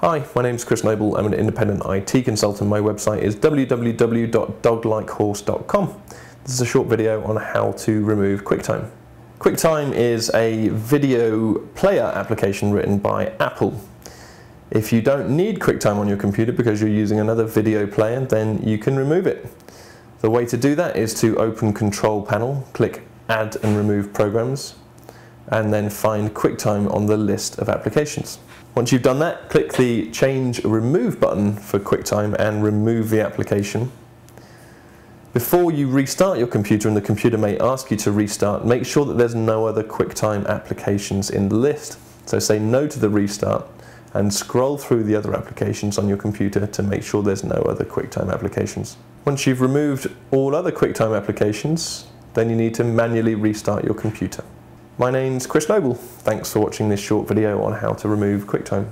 Hi, my name's Chris Noble. I'm an independent IT consultant. My website is www.doglikehorse.com. This is a short video on how to remove QuickTime. QuickTime is a video player application written by Apple. If you don't need QuickTime on your computer because you're using another video player, then you can remove it. The way to do that is to open Control Panel, click Add and Remove Programs, and then find QuickTime on the list of applications. Once you've done that, click the Change Remove button for QuickTime and remove the application. Before you restart your computer, and the computer may ask you to restart, make sure that there's no other QuickTime applications in the list. So say no to the restart and scroll through the other applications on your computer to make sure there's no other QuickTime applications. Once you've removed all other QuickTime applications, then you need to manually restart your computer. My name's Chris Noble. Thanks for watching this short video on how to remove QuickTime.